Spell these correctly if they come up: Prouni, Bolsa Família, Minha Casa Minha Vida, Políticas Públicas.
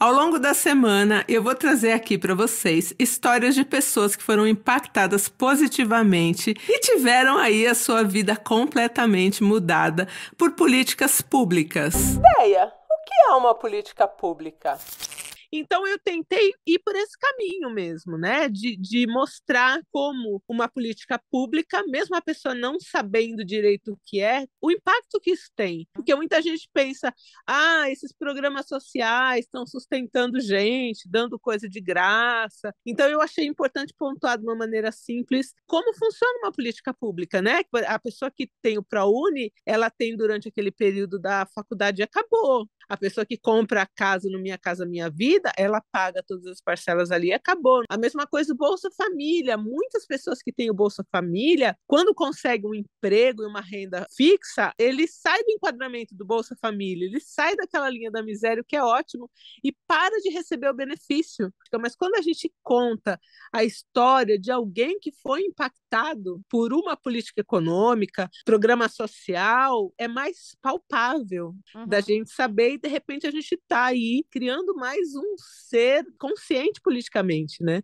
Ao longo da semana, eu vou trazer aqui para vocês histórias de pessoas que foram impactadas positivamente e tiveram aí a sua vida completamente mudada por políticas públicas. Ideia, o que é uma política pública? Então, eu tentei ir por esse caminho mesmo, né? De mostrar como uma política pública, mesmo a pessoa não sabendo direito o que é, o impacto que isso tem. Porque muita gente pensa, esses programas sociais estão sustentando gente, dando coisa de graça. Então, eu achei importante pontuar de uma maneira simples como funciona uma política pública, né? A pessoa que tem o Prouni, ela tem durante aquele período da faculdade e acabou. A pessoa que compra a casa no Minha Casa Minha Vida, ela paga todas as parcelas ali e acabou. A mesma coisa o Bolsa Família. Muitas pessoas que têm o Bolsa Família, quando conseguem um emprego e uma renda fixa, ele sai do enquadramento do Bolsa Família, ele sai daquela linha da miséria, o que é ótimo, e para de receber o benefício. Mas quando a gente conta a história de alguém que foi impactado por uma política econômica, programa social, é mais palpável da gente saber. De repente a gente está aí criando mais um ser consciente politicamente, né?